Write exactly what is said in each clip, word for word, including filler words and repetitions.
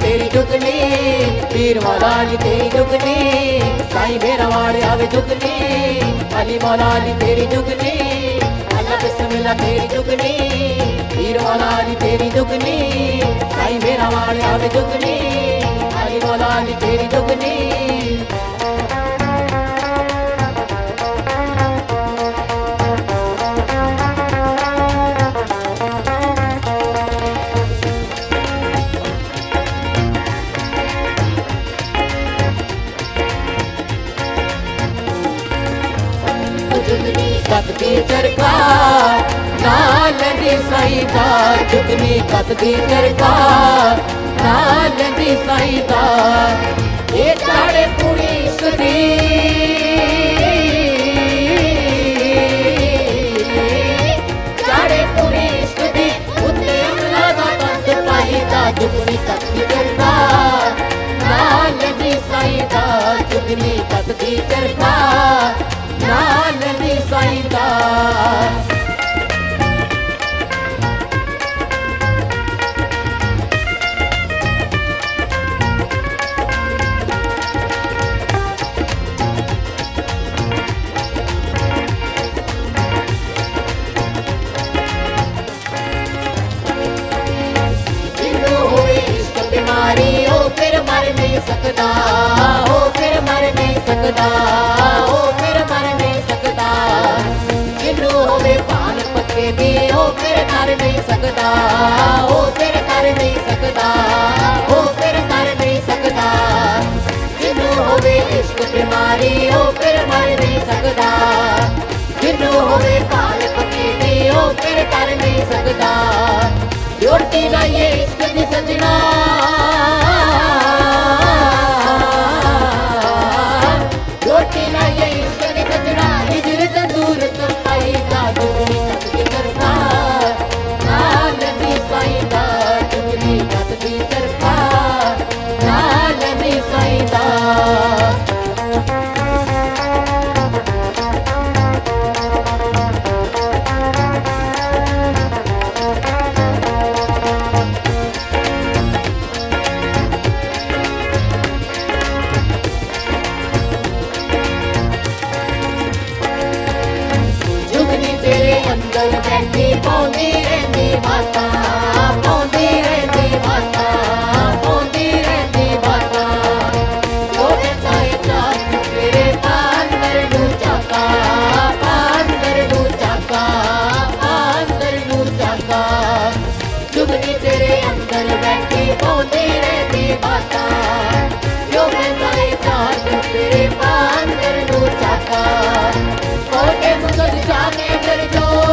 तेरी जुगनी पीर मौला अली तेरी जुगनी साईं मेरा वाड़े आवे जुगनी अली मौला अली तेरी जुगनी अल्लाह बिस्मिल्लाह तेरी जुगनी पीर मौला अली तेरी जुगनी साईं मेरा वाड़े आवे जुगनी अली मौला अली तेरी जुगनी सरकार नाल दी साईं दा जुगनी कतदी सरकार नाल दी साईं दा ये ताड़े पूरी सदी ताड़े पूरी सदी उत्ते अमला दा बंद पाई दा जुगनी कतदी सरकार नाल दी साईं दा जुगनी कतदी सरकार नाल दी साईं दा सकदा ओ फिर मर नहीं सकदा ओ फिर मर नहीं सकदा जिन्नू होवे पाल पक्के दी ओ फिर कर नहीं सकदा ओ फिर कर नहीं सकदा ओ फिर कर नहीं सकदा जिन्नू होवे इश्क बीमारी ओ फिर मर नहीं सकदा जिन्नू होवे पाल पक्के दी ओ फिर कर नहीं सकदा रोटी दा ये इश्क दी सजना जाने डर जो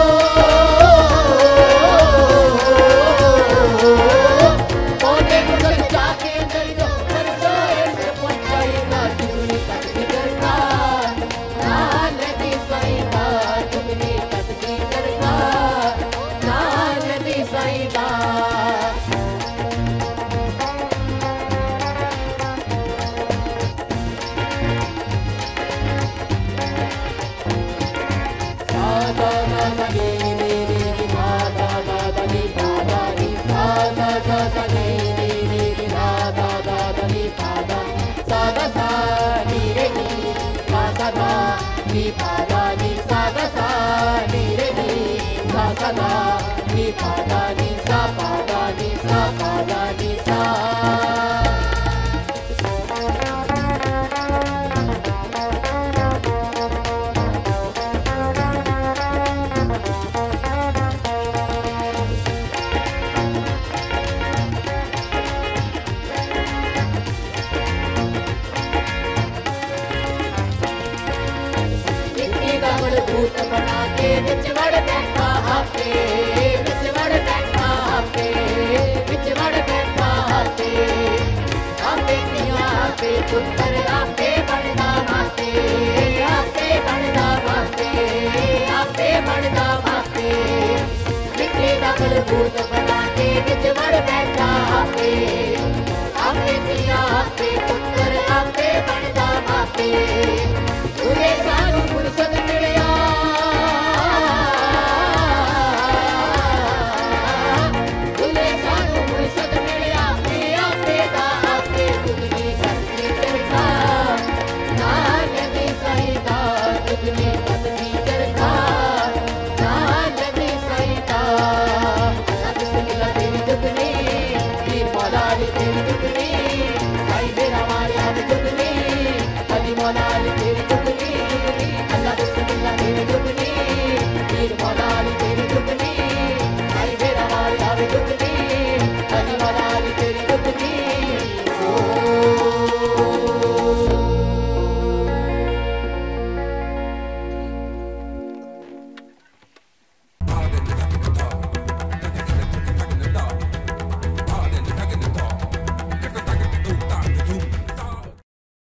भूत बनाते बिचवर बैठा पे।